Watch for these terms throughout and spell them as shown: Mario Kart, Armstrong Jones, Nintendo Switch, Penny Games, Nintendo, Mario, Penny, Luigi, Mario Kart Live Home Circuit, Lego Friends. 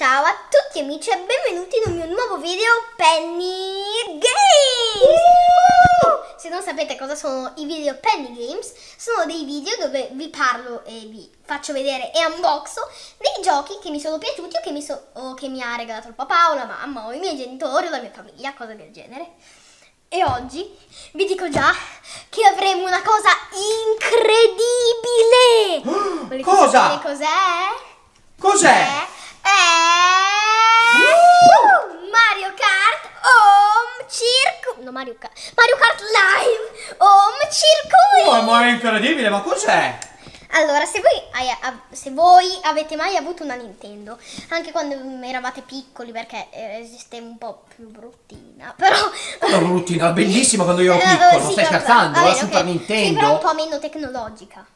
Ciao a tutti amici e benvenuti in un mio nuovo video Penny Games! Se non sapete cosa sono i video Penny Games, sono dei video dove vi parlo e vi faccio vedere e unboxo dei giochi che mi sono piaciuti o che mi ha regalato il papà o la mamma o i miei genitori o la mia famiglia, cose del genere. E oggi vi dico già che avremo una cosa incredibile! Volete sapere cos'è? Cos'è? Mario Kart Home Circuit. No, Mario Kart Live Home Circuit. Oh, ma è incredibile, ma cos'è? Allora, se voi avete mai avuto una Nintendo, anche quando eravate piccoli, perché esiste un po' più bruttina, però... Una bruttina, bellissima quando io ero piccolo, sì, stai scherzando? La Super Nintendo? Sì, però un po' meno tecnologica.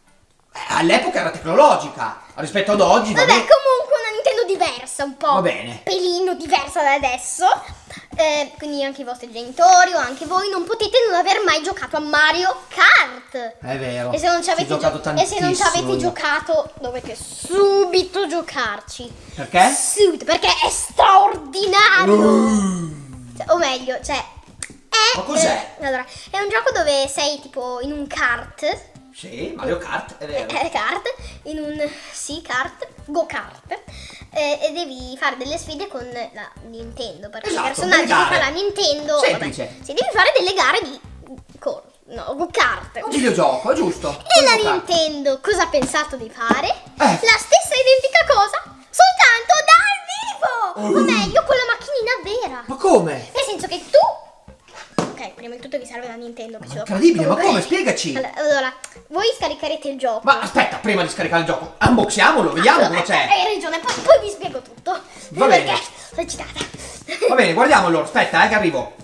All'epoca era tecnologica, rispetto ad oggi. Vabbè, comunque una Nintendo diversa, un po' pelino diversa da adesso. Quindi anche i vostri genitori o anche voi non potete non aver mai giocato a Mario Kart. È vero. E se non ci avete giocato, dovete subito giocarci. Perché? Subito, perché è straordinario. O meglio, cioè... Ma cos'è? Allora, è un gioco dove sei tipo in un kart. Sì, Mario Kart, è vero. Go-kart. E devi fare delle sfide con la Nintendo, perché esatto, i personaggi che fa la Nintendo... Semplice. Vabbè, sì, devi fare delle gare di go-kart. Un videogioco, è giusto. E la Nintendo cosa ha pensato di fare? La stessa identica cosa, soltanto dal vivo! O meglio, con la macchinina vera. Ma come? Nel senso che tu... Prima di tutto vi serve la Nintendo. Ma incredibile, ma come? Spiegaci! Allora, voi scaricherete il gioco. Ma aspetta, prima di scaricare il gioco, unboxiamolo, vediamo cosa c'è. Hai ragione, poi vi spiego tutto. Va bene. Perché sono eccitata. Va bene, guardiamo allora, aspetta che arrivo.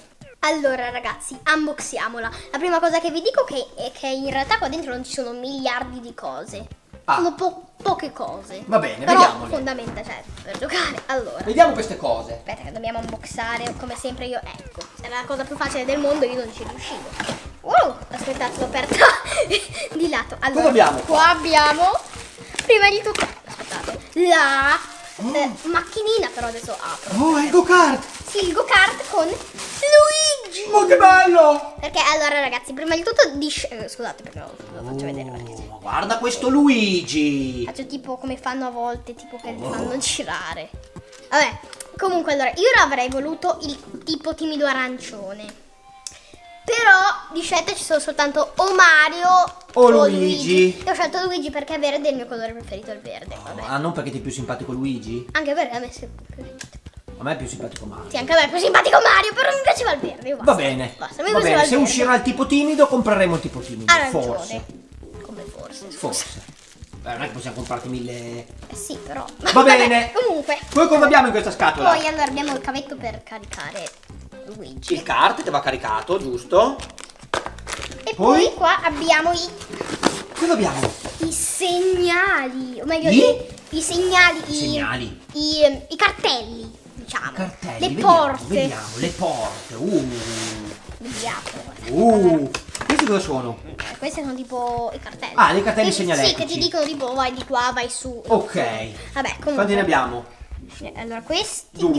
Allora ragazzi, unboxiamola. La prima cosa che vi dico è che in realtà qua dentro non ci sono miliardi di cose. Sono poche cose. Va bene, vediamo. Però fondamentale, cioè, per giocare. Allora, vediamo queste cose. Aspetta che dobbiamo unboxare, come sempre io. Ecco, è la cosa più facile del mondo, io non ci riuscivo. Wow, aspettate, l'ho aperta di lato. Allora, qua abbiamo, prima di tutto, aspettate, la macchinina, però adesso apro. Oh, è il go-kart. Sì, il go-kart con Luigi. Ma che bello! Perché allora ragazzi, prima di tutto scusate perché lo faccio vedere perché... Guarda questo Luigi! Faccio tipo come fanno a volte, tipo che li fanno girare. Vabbè, comunque allora, io avrei voluto il tipo timido arancione. Però di scelta ci sono soltanto o Mario o Luigi. Io ho scelto Luigi perché è verde, il mio colore preferito è il verde. Vabbè. Ah, non perché ti è più simpatico Luigi? Anche perché a me è più simpatico. A me è più simpatico Mario. Sì, anche a me è più simpatico Mario, però mi piaceva il verde. Va bene, va bene. Se uscirà il tipo timido, compreremo il tipo timido. Arancione. Forse. Forse. Beh, non è che possiamo comprarti mille... Sì, però... Va bene. Comunque... Poi come abbiamo in questa scatola? Poi allora abbiamo il cavetto per caricare Luigi. Il kart che va caricato, giusto? E poi qua abbiamo i... Cosa abbiamo? I segnali. O meglio, i segnali. I segnali. I cartelli, diciamo. I cartelli. Le porte. Vediamo, le porte. Questi cosa sono? Questi sono tipo i cartelli. Ah, dei cartelli segnaletici. Sì, che ti dicono tipo vai di qua, vai su. Ok. Vabbè, comunque. Quanti ne abbiamo? Allora, di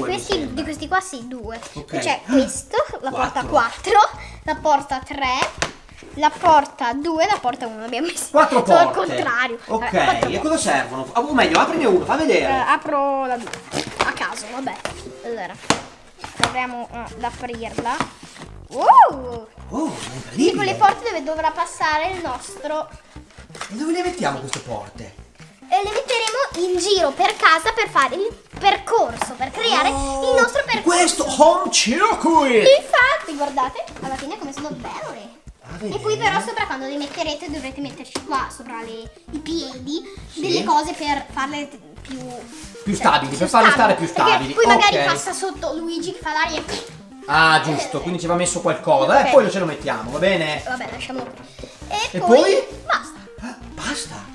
questi qua sì, due. Okay. C'è questo, la porta 4, la porta 3, la porta 2, la porta 1. Abbiamo messo 4 porte. Al contrario. Ok, vabbè, e cosa servono? O meglio, aprine uno, fa vedere. Apro la 2. A caso, vabbè. Allora, proviamo ad aprirla. Wow! Oh, è incredibile! Tipo le porte dove dovrà passare il nostro... E dove le mettiamo queste porte? E le metteremo in giro per casa per fare il percorso, per creare il nostro percorso. Questo home circuit! Infatti, guardate, alla fine come sono belle! E poi però sopra quando le metterete dovrete metterci qua sopra i piedi delle cose per farle più stabili, per farle stare più stabili. Poi magari passa sotto Luigi che fa l'aria e... Ah, giusto, quindi ci va messo qualcosa, poi lo ce lo mettiamo, va bene? Vabbè, lasciamo qui. E poi basta. Basta.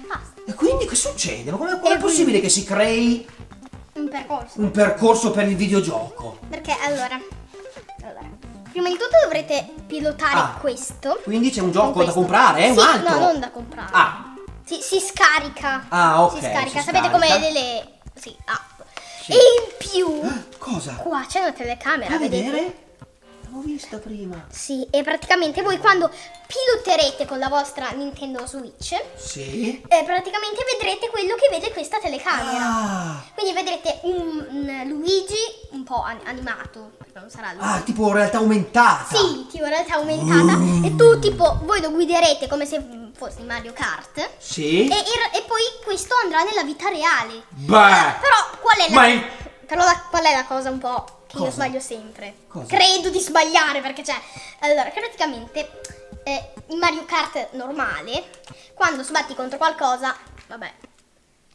E quindi che succede? Ma come è possibile che si crei un percorso? Un percorso per il videogioco. Perché allora prima di tutto dovrete pilotare questo. Quindi c'è un gioco da comprare, è un altro? No, non da comprare. Ah. Si scarica. Ah, ok. Si scarica. Sapete come delle... Sì. E in più. Cosa? Qua c'è una telecamera. A vedere? L'avevo vista prima. Sì, e praticamente voi quando piloterete con la vostra Nintendo Switch, sì, praticamente vedrete quello che vede questa telecamera. Ah. Quindi vedrete un Luigi un po' animato, non sarà lui. Ah, tipo realtà aumentata. Sì, tipo realtà aumentata. E tu tipo, voi lo guiderete come se fosse Mario Kart. Sì. E poi questo andrà nella vita reale. Beh. Però qual è la, qual è la cosa un po' che io sbaglio sempre? Cosa? Credo di sbagliare perché cioè, allora praticamente in Mario Kart normale quando sbatti contro qualcosa, vabbè,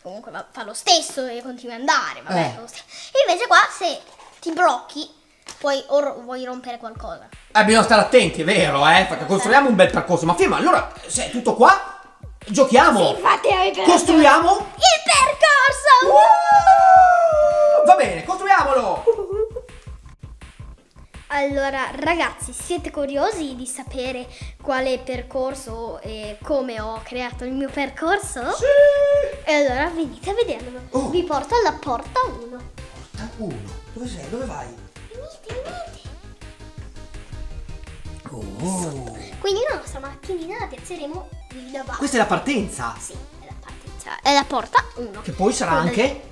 comunque fa lo stesso e continui ad andare, vabbè. Invece qua se ti blocchi poi o vuoi rompere qualcosa. Bisogna stare attenti, è vero, perché costruiamo un bel percorso. Ma prima, allora, se è tutto qua, giochiamo. Sì, costruiamo il percorso. Va bene, costruiamolo. Allora, ragazzi, siete curiosi di sapere quale percorso e come ho creato il mio percorso? Sì. E allora venite a vederlo. Oh. Vi porto alla porta 1. Porta 1? Dove sei? Dove vai? Oh. Quindi la nostra macchinina la piazzeremo lì davanti. Questa è la partenza? Sì, è la partenza. È la porta 1. Che poi sarà anche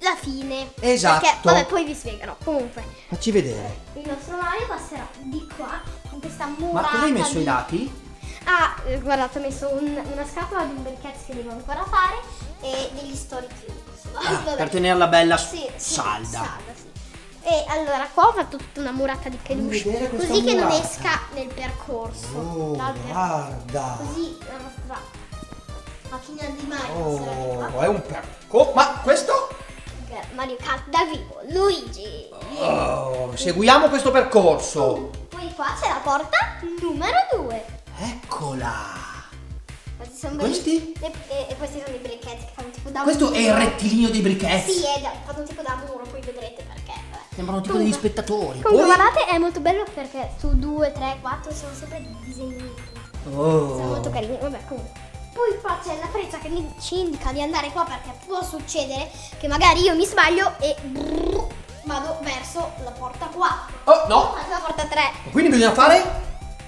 la fine. Esatto. Perché, vabbè, poi vi spiegherò. Comunque, facci vedere. Il nostro Mario passerà di qua con questa murata. Ma cosa hai messo i lati? Ah, guardate, ho messo una scatola di un briquet che devo ancora fare e degli story cubes. Per tenerla bella salda. Sì. E allora qua ho fatto tutta una murata di peluche così che non esca nel percorso. Guarda, così la nostra macchina di Mario è un percorso. Ma questo? Mario Kart dal vivo, Luigi. Seguiamo questo percorso. Poi qua c'è la porta numero 2. Eccola. Questi? E questi sono i briquetti che fanno tipo da muro. Questo è il rettilineo dei briquetti. Sì, è fatto tipo da muro, poi vedrete perché. Sembrano tipo degli spettatori. Comunque guardate, è molto bello perché su 2, 3, 4 sono sempre disegnati. Sono molto carini, vabbè comunque. Poi qua c'è la freccia che ci indica di andare qua perché può succedere che magari io mi sbaglio e vado verso la porta 4. Oh no! Verso la porta 3. Quindi bisogna fare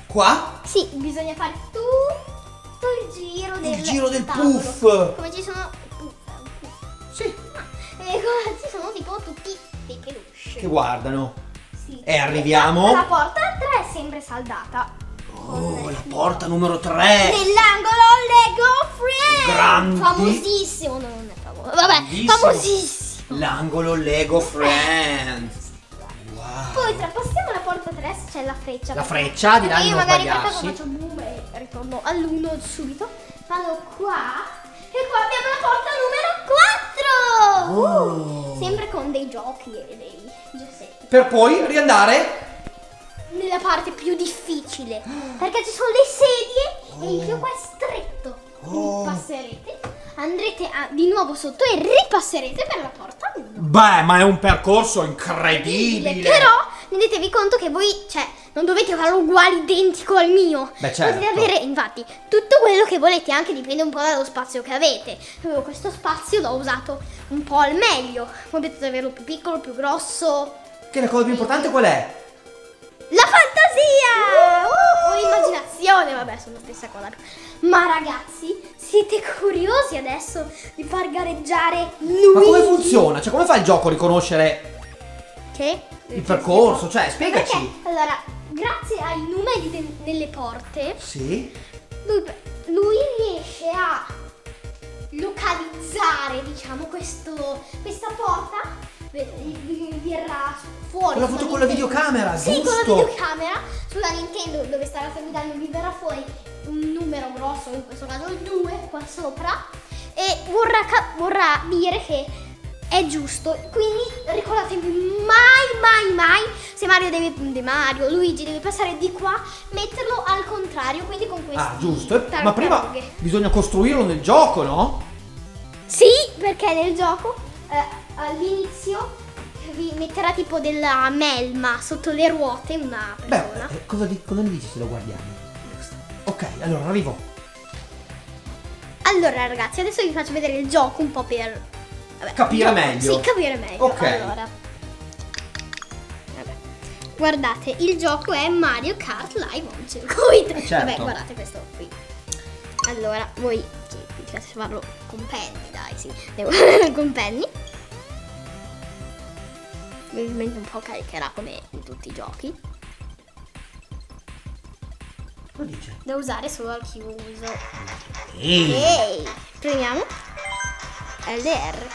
qua? Sì, bisogna fare tutto il giro del tavolo. Puff! Come ci sono... Sì. E qua ci sono tipo tutti dei peluche che guardano. Sì. E arriviamo. La porta 3 è sempre saldata. Oh, la porta numero 3. Nell'angolo Lego Friends. Famosissimo, non è famoso. Vabbè, famosissimo. L'angolo Lego Friends. Wow. Poi trapassiamo la porta 3, c'è la freccia. La freccia di là non sbagliarsi. Io magari faccio boom e ritorno all'1 subito. Vado qua. E qua abbiamo la porta numero 4. Sempre con dei giochi e dei gessetti. Per poi riandare nella parte più difficile, perché ci sono le sedie e il gioco è stretto. Passerete, andrete di nuovo sotto e ripasserete per la porta 1. Beh, ma è un percorso incredibile. Però rendetevi conto che voi, cioè, non dovete farlo uguale, identico al mio. Beh, certo. Potete avere, infatti, tutto quello che volete, anche dipende un po' dallo spazio che avete. Io questo spazio l'ho usato un po' al meglio. Voi potete averlo più piccolo, più grosso. Che la cosa più importante qual è? La fantasia! O l'immaginazione, vabbè, sono la stessa cosa. Ma ragazzi, siete curiosi adesso di far gareggiare Luigi? Ma come funziona? Cioè, come fa il gioco a riconoscere... Che? Il percorso, cioè, spiegaci. Perché, allora, grazie ai numeri delle porte, sì, lui riesce a localizzare, diciamo, questa porta. Verrà fuori la foto con la videocamera, sì, giusto? Sì, con la videocamera sulla Nintendo, dove sta la famiglia, vi verrà fuori un numero grosso, in questo caso il 2 qua sopra, e vorrà dire che è giusto. Quindi ricordatevi, mai se Luigi deve passare di qua, metterlo al contrario, quindi con questo. Giusto. Ma prima bisogna costruirlo nel gioco, no? Sì, perché nel gioco all'inizio vi metterà tipo della melma sotto le ruote una persona. Beh, cosa ne dici se lo guardiamo? Ok, allora arrivo. Allora ragazzi, adesso vi faccio vedere il gioco un po' per... Vabbè, capire meglio. Sì, capire meglio. Ok. Allora, Guardate, il gioco è Mario Kart Live Home Circuit. Certo. Vabbè, guardate questo qui. Allora, voi mi piace farlo con Penny, dai, sì. Devo con Penny. Ovviamente un po' caricherà come in tutti i giochi. Lo dice? Devo usare solo al chiuso. Ehi! Premiamo LR.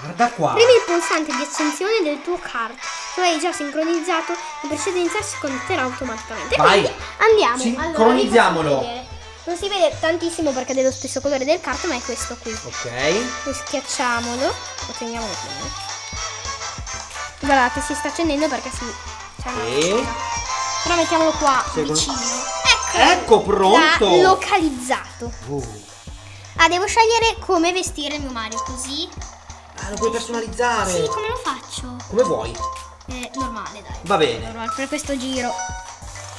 Guarda qua! Premi il pulsante di accensione del tuo kart, tu hai già sincronizzato, in precedenza si connetterà automaticamente. Vai! Andiamo! Sincronizziamolo! Allora, non si vede tantissimo perché è dello stesso colore del kart, ma è questo qui. Ok. Poi schiacciamolo, lo teniamo qui. Guardate, si sta accendendo perché si... Però mettiamolo qua, vicino. Ecco, pronto! L'ha localizzato. Ah, devo scegliere come vestire il mio Mario, così... Ah, lo puoi personalizzare. Sì, come lo faccio? Come vuoi? Normale, dai. Va bene. Allora, per questo giro.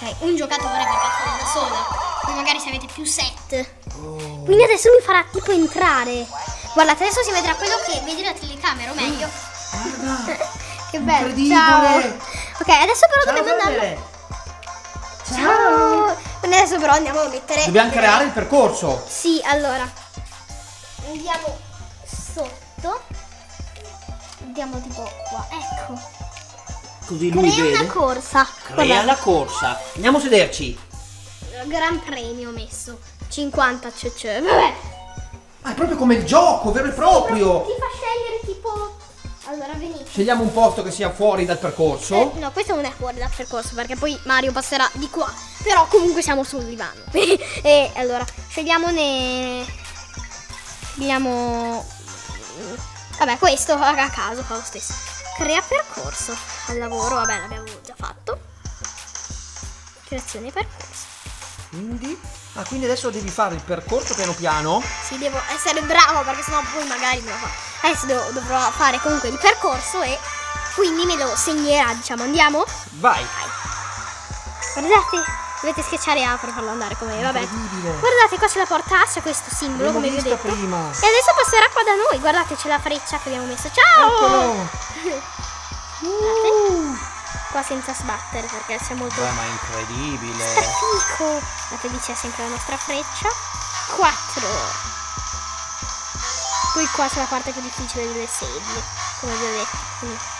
Ok, un giocatore perché sono da sola. Poi magari se avete più set. Oh. Quindi adesso mi farà tipo entrare. Guardate, adesso si vedrà quello che vedi la telecamera, o meglio. Guarda. Che bello. Ciao. Ok, adesso però dobbiamo andare. Ciao. Adesso però andiamo a mettere. Dobbiamo creare il percorso. Sì, allora. Andiamo sotto. Andiamo tipo qua, ecco. Così lui vede. Crea una corsa. Crea la corsa. Andiamo a sederci. Gran premio ho messo. 50 cc. Vabbè. Ma è proprio come il gioco, vero e proprio. Ti fa scegliere tipo... Allora venite. Scegliamo un posto che sia fuori dal percorso. No, questo non è fuori dal percorso perché poi Mario passerà di qua. Però comunque siamo sul divano. E allora, scegliamone... Scegliamo... Vabbè, questo a caso fa lo stesso. Crea percorso al lavoro, vabbè, l'abbiamo già fatto. Creazione percorso. Quindi? Ah, quindi adesso devi fare il percorso piano piano? Sì, devo essere bravo perché sennò poi magari me lo fa. Adesso dovrò fare comunque il percorso e quindi me lo segnerà, diciamo. Andiamo? Vai! Guardate, dovete schiacciare A per farlo andare come... Vabbè. Guardate, qua c'è la porta A, c'è questo simbolo come vi ho detto prima. E adesso passerà qua da noi. Guardate, c'è la freccia che abbiamo messo. Ciao! Qua senza sbattere perché c'è molto... Ma è incredibile! Fico. Guardate, lì c'è sempre la nostra freccia. 4. Poi qua c'è la parte più difficile delle sedie, come vi ho detto.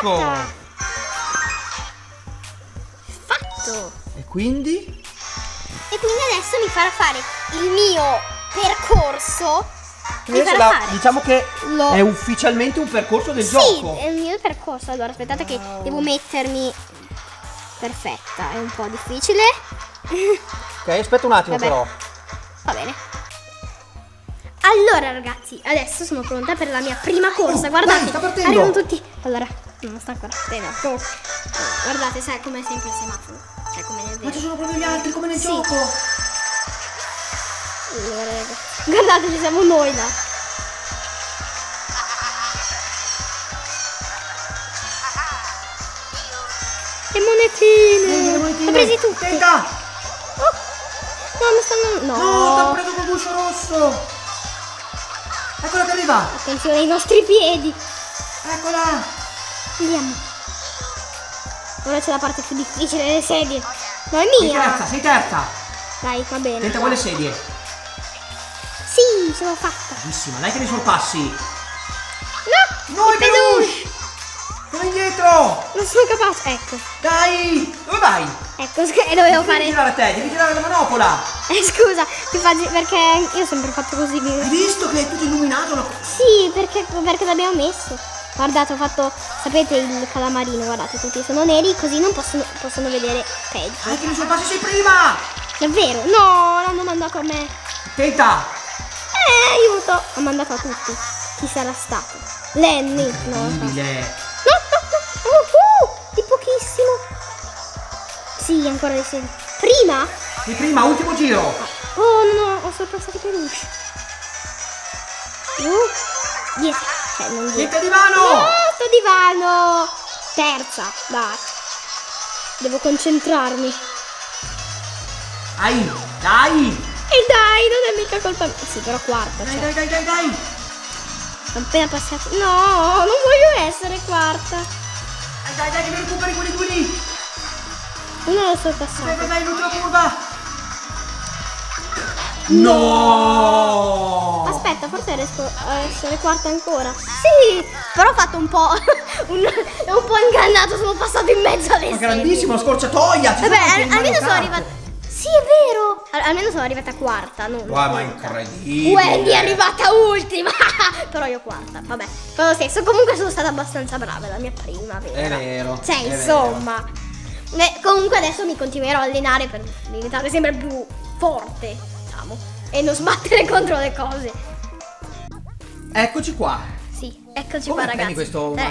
Fatta. Fatto! E quindi? E quindi adesso mi farà fare il mio percorso. Mi farà fare. Diciamo che è ufficialmente un percorso del gioco. Sì, è il mio percorso. Allora aspettate che devo mettermi perfetta. È un po' difficile. Ok, aspetta un attimo. Vabbè. Però va bene. Allora ragazzi, adesso sono pronta per la mia prima corsa. Guardate, dai, arrivano tutti. Allora. Non sta ancora. No. Guardate, sai com'è sempre il semaforo. Cioè, come nel... Ma ci sono proprio gli altri, come nel gioco. Guardate, ci siamo noi là. Le monetine. Le monetine. Ho presi tutte. Senta. No, mi stanno... No, ti ho preso col guscio rosso. Eccola che arriva. Attenzione ai nostri piedi. Eccola. Andiamo. Ora c'è la parte più difficile delle sedie. No, è mia. Sei terza. Dai, va bene. Tenta quelle sedie. Sì, ce l'ho fatta. Bravissima, dai che mi sorpassi. No! No, è peluche! Sono indietro! Non sono capace, ecco. Dai! Dove vai? Ecco, dovevo fare... Devi girare a te, devi girare la manopola. Scusa, perché io ho sempre fatto così. Hai visto che è tutto illuminato? No? Sì, perché l'abbiamo messo. Guardate, ho fatto, sapete, il calamarino, guardate, tutti sono neri, così non possono vedere peggio. Anche mi sono passato prima! Davvero? No, l'hanno mandato a me. Tenta! Aiuto! Ho mandato a tutti. Chi sarà stato? Lenny! No, no, no. Di pochissimo! Sì, ancora le sedie. Prima? Di prima, ultimo giro! Oh no, ho sorpassato per lui. Dietro. Non divano! No, sto divano! Terza, dai. Devo concentrarmi. Dai! E dai, non è mica colpa mia. Sì, però quarta. Dai, cioè, dai, dai, dai, dai. Sono appena passato. No, non voglio essere quarta. Dai, dai, dai, che mi recuperi quelli due lì. Uno lo sto passando. Dai, dai, l'ultima curva. No! Aspetta, forse riesco a essere quarta ancora. Sì, però ho fatto un po'. un po' ingannato, sono passato in mezzo alle sedi. Ma grandissimo, la scorciatoia! Vabbè, almeno sono arrivata. Sì, è vero! Almeno sono arrivata quarta. Non wow, ma incredibile! Wendy è arrivata ultima! Però io quarta, vabbè. Ma lo stesso, comunque sono stata abbastanza brava, è la mia prima, vero? È vero. Cioè, è insomma. Vero. Comunque adesso mi continuerò a allenare per diventare sempre più forte. E non sbattere contro le cose. Eccoci qua. Sì, eccoci qua ragazzi. Questo è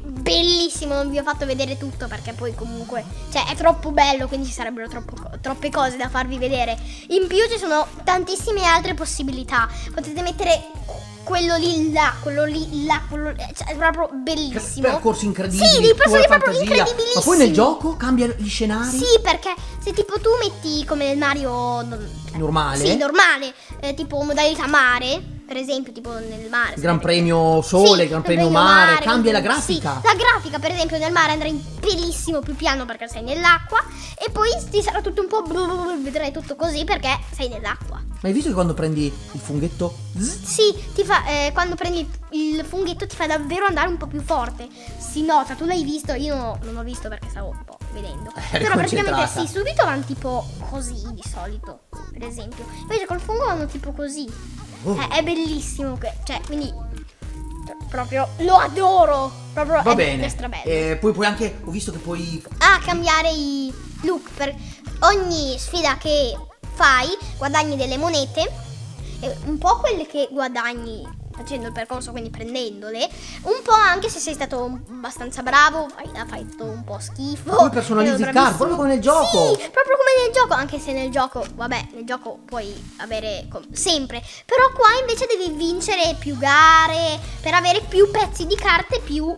bellissimo, non vi ho fatto vedere tutto perché poi comunque, cioè, è troppo bello, quindi ci sarebbero troppe cose da farvi vedere. In più ci sono tantissime altre possibilità. Potete mettere quello lì là, quello lì là, quello lì, cioè, è proprio bellissimo. Percorsi incredibili. Sì, dei percorsi proprio incredibilissimi. Ma poi nel gioco cambiano gli scenari. Sì, perché se tipo tu metti come nel Mario normale. Sì, normale, tipo modalità mare, per esempio, tipo nel mare. Gran premio sole, sì, gran premio mare, cambia la grafica. Sì, la grafica, per esempio, nel mare andrà in bellissimo più piano perché sei nell'acqua. E poi ti sarà tutto un po'. Vedrai tutto così perché sei nell'acqua. Ma hai visto che quando prendi il funghetto? Sì, ti fa, quando prendi il funghetto ti fa davvero andare un po' più forte. Si nota, tu l'hai visto, io non ho visto perché stavo un po' vedendo. Però praticamente sì, subito vanno tipo così di solito, per esempio. Invece col fungo vanno tipo così. È bellissimo, cioè, quindi proprio lo adoro. Proprio va bene, è strabello. Poi puoi anche, ho visto che puoi cambiare i look. Per ogni sfida che fai guadagni delle monete, un po' quelle che guadagni facendo il percorso, quindi prendendole, un po' anche se sei stato abbastanza bravo, fai tutto un po' schifo. Puoi personalizzare proprio come nel gioco. Sì, proprio come nel gioco, anche se nel gioco, vabbè, nel gioco puoi avere sempre, però qua invece devi vincere più gare per avere più pezzi di carte, più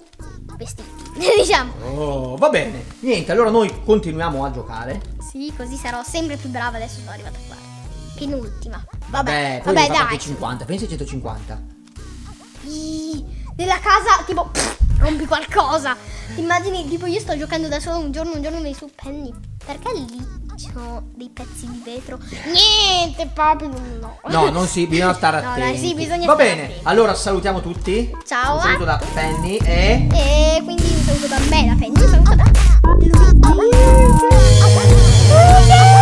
vestiti, diciamo. Oh, va bene, niente, allora noi continuiamo a giocare. Sì, così sarò sempre più brava, adesso sono arrivata qua. Penultima. Vabbè, vabbè, dai. 50, pensi 150. Nella casa tipo rompi qualcosa. Ti immagini tipo io sto giocando da solo, un giorno mi su Penny, perché lì ci sono dei pezzi di vetro. Niente proprio no, non si, bisogna stare attenti. No, dai, sì, bisogna va bene attenti. Allora salutiamo tutti. Ciao, un saluto da Penny e quindi un saluto da me, da Penny, un saluto da Luigi.